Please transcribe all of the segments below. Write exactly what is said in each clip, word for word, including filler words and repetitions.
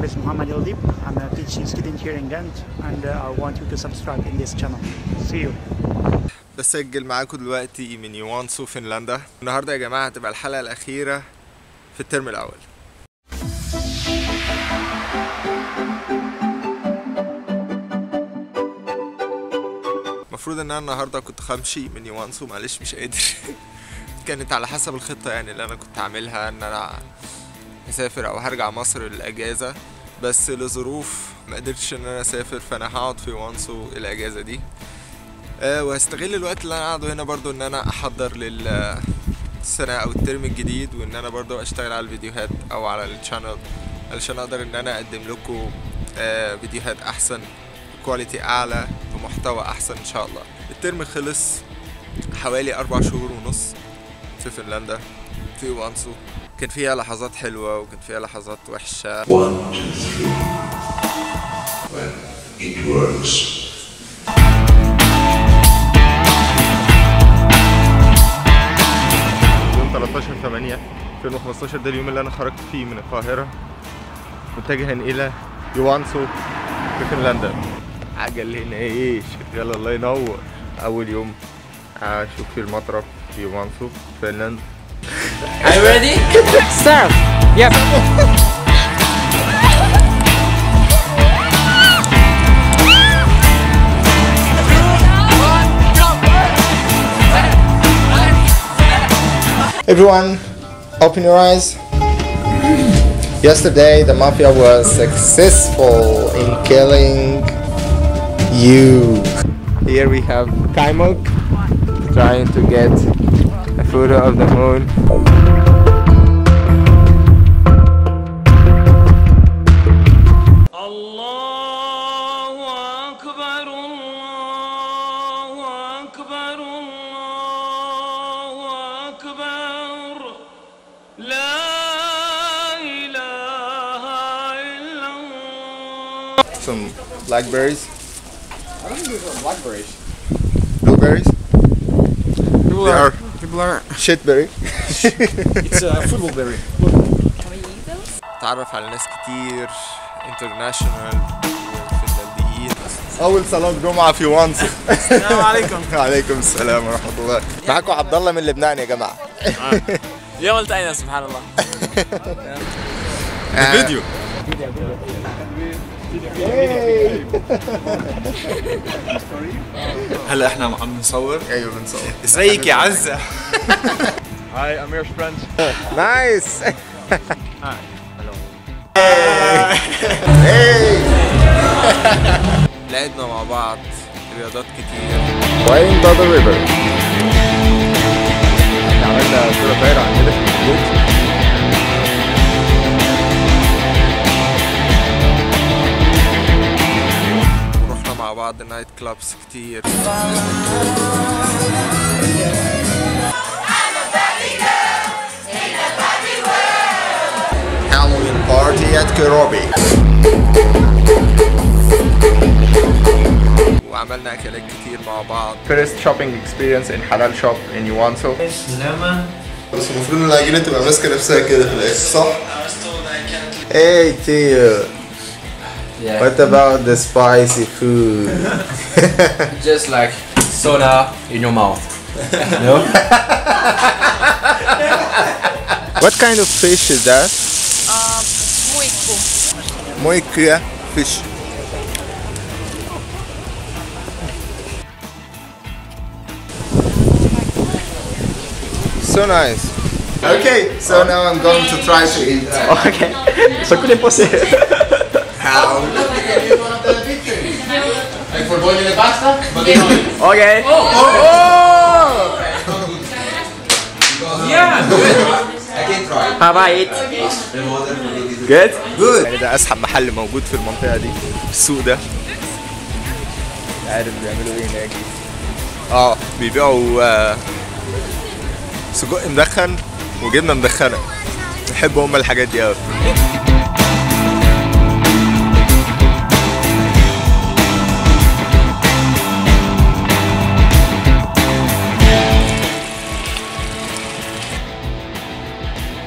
name is Mohamed Eldeeb. I'm a teaching student here in Ghent, and uh, I want you to subscribe in this channel. See you. بسجل معاكم دلوقتي من يوانسو فنلندا. النهارده يا جماعه هتبقى الحلقه الاخيره في الترم الاول. المفروض ان انا النهارده كنت همشي من يوانسو، معلش مش قادر. كانت على حسب الخطه يعني اللي انا كنت عاملها ان انا هسافر او هرجع مصر للاجازه، بس لظروف ما قدرتش ان انا اسافر، فانا هقعد في يوانسو الاجازه دي. أه وهستغل الوقت اللي انا قاعده هنا برضو ان انا احضر للسنه او الترم الجديد، وان انا برضو اشتغل على الفيديوهات او على الشانل علشان اقدر ان انا اقدم لكم أه فيديوهات احسن، كواليتي اعلى ومحتوى احسن ان شاء الله. الترم خلص حوالي اربع شهور ونص في فنلندا في يوانسو، كان فيها لحظات حلوه وكان فيها لحظات وحشه. واحد اثنين ثلاثة ثلاثة عشر ثمانية ألفين وخمستاشر ده اليوم اللي انا خرجت فيه من القاهره متجها الى يوانسو في فنلندا. عجل هنا ايه شغال، الله ينور. اول يوم هشوف في المطرف في يوانسو فنلندا. Are you ready? Start! Yep! Everyone, open your eyes. Yesterday, the mafia was successful in killing you. Here we have Kaimok trying to get a photo of the moon. Allahu Akbar, Allahu Akbar, Allahu Akbar. Some blackberries. I don't think these are blackberries. Blueberries? People they are. People are. Shitberry. It's a football berry. Can we eat those? تعرف على ناس كتير international فنلنديين. أول صلاة جمعة في يوانسو. السلام عليكم. وعليكم السلام ورحمة الله. معاكم عبد الله من لبنان يا جماعة. اليوم التقينا سبحان الله. الفيديو. هلا احنا عم نصور. ايوه بنصور. ازيك يا عزة؟ هاي ام يور فريند. نايس. هاي هلو. لعبنا مع بعض رياضات كتير. وين ذا ريفر؟ عملنا كرة طايرة عندنا في البيوت. ورحنا مع بعض نايت كلابس كتير. Halloween party at Karobe. وعملنا أكلات كتير مع بعض. First shopping experience in Halal Shop in Joensuu. سلامة. بس المفروض إن العجينة تبقى ماسكة نفسها كده في الآخر صح؟ Hey Theo. Yeah. What about the spicy food? Just like soda in your mouth. No? What kind of fish is that? Uh, moiku. Moiku fish. So nice. Okay, so now I'm going to try to eat. Okay. So couldn't possible. How? Like for boiling the pasta? Okay. Oh! Oh! Yeah. I can try. How about it? Good. Good. ده أسحب محل موجود في المنطقة دي، السوق ده. عارف بيعملوا إيه هناك؟ آه بيبيعوا سجق مدخن وجبنه مدخنه، بيحبوا هما الحاجات دي قوي.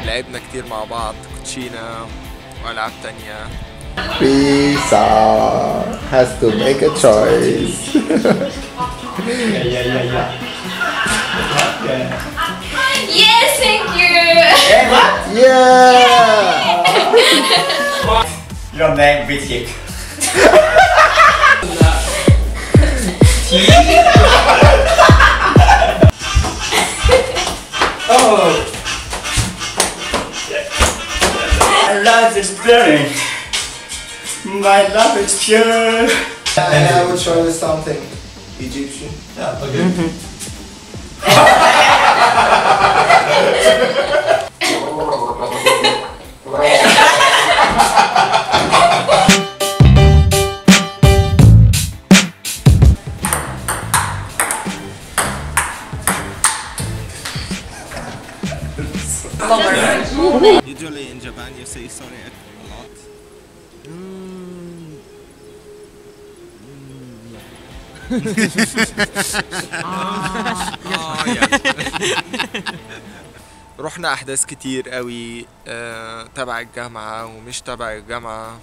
لعبنا كتير مع بعض كوتشينه والعاب تانيه Vishal has to make a choice. yeah, yeah, yeah, yeah. yeah. Yes, thank you. Yeah, what? Yeah. Your name, Vishal. Oh. I love this experience. My love is pure. And I will try something Egyptian. Yeah, okay. Usually in Japan you say sorry a lot. Mm. Mm. رحنا أحداث كتير قوي تبع الجامعة ومش تبع الجامعة.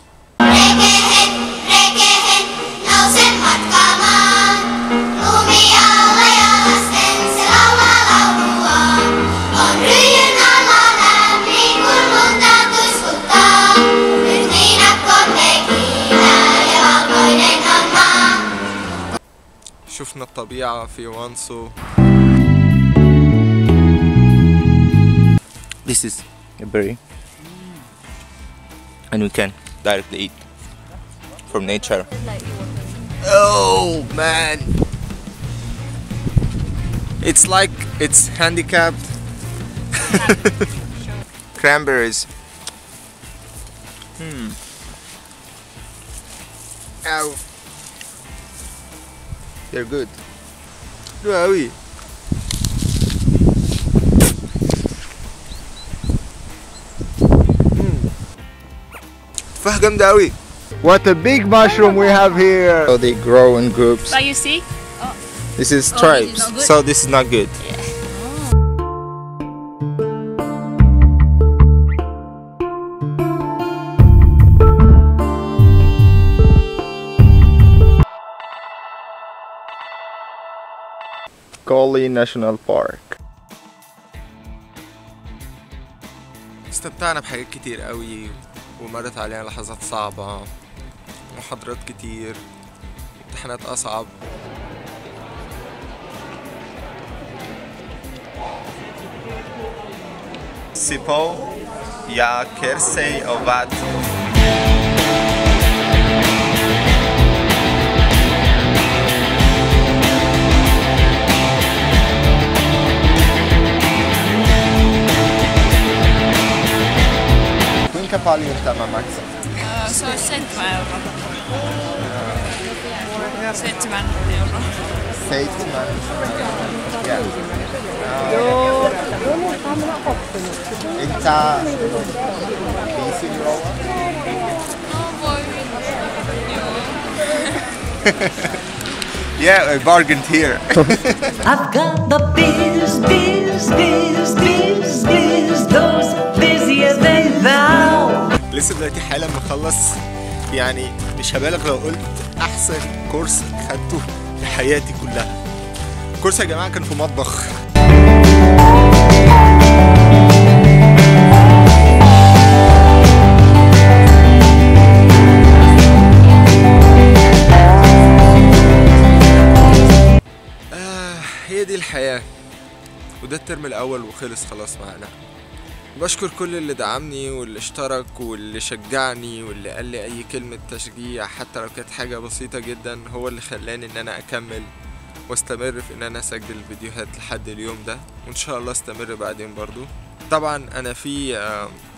شفنا الطبيعة في وانسو. This is a berry, and we can directly eat from nature. Oh man, it's like it's handicapped. Cranberries. Hmm. Ow. They're good. Where are we? Mm. What a big mushroom we have here! So they grow in groups. But you see? Oh. This is tribes, oh, so this is not good. Yeah. Koli National Park. استمتعنا بحاجات كتير قوي ومرت علينا لحظات صعبة، محاضرات كتير، امتحانات أصعب. سيبو يا كرسي أو بعد. كفالي تمام ماكسا. سو سبعة وعشرين يورو. سبعة وعشرين يورو. سبعة وعشرين يورو. انت خمسين يورو. Yeah, I bargained here. I've got the beers, beers, beers, beers, beers, those busy as they vow. لسه دلوقتي حالا ما اخلص، يعني مش هبالغ لو قلت احسن كورس خدته في حياتي كلها. الكورس يا جماعه كان في مطبخ. آه هي دي الحياه، وده الترم الاول وخلص خلاص معانا. بشكر كل اللي دعمني واللي اشترك واللي شجعني واللي قال لي اي كلمة تشجيع، حتى لو كانت حاجة بسيطة جدا هو اللي خلاني ان انا اكمل واستمر في ان انا اسجل الفيديوهات لحد اليوم ده، وان شاء الله استمر بعدين برضو. طبعا انا في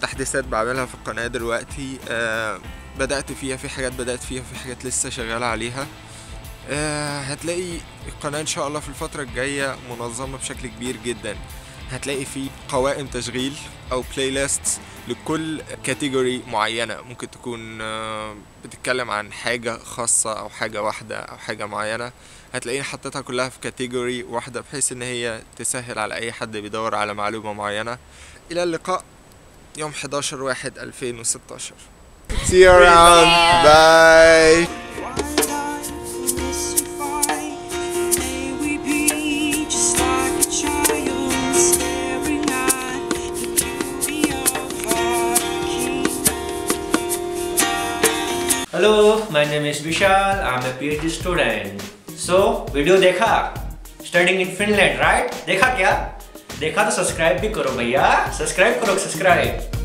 تحديثات بعملها في القناة دلوقتي، بدأت فيها، في حاجات بدأت فيها، في حاجات لسه شغال عليها. هتلاقي القناة ان شاء الله في الفترة الجاية منظمة بشكل كبير جدا، هتلاقي فيه قوائم تشغيل او بلاي ليست لكل كاتيجوري معينه، ممكن تكون بتتكلم عن حاجه خاصه او حاجه واحده او حاجه معينه، هتلاقيني حطيتها كلها في كاتيجوري واحده بحيث ان هي تسهل على اي حد بيدور على معلومه معينه. الى اللقاء يوم حداشر واحد ألفين وستاشر. See you around. Bye. Hello, my name is Vishal. I'm a PhD student. So, video dekha? Studying in Finland, right? Dekha kya? देखा तो सब्सक्राइब भी करो भैया, सब्सक्राइब करो सब्सक्राइब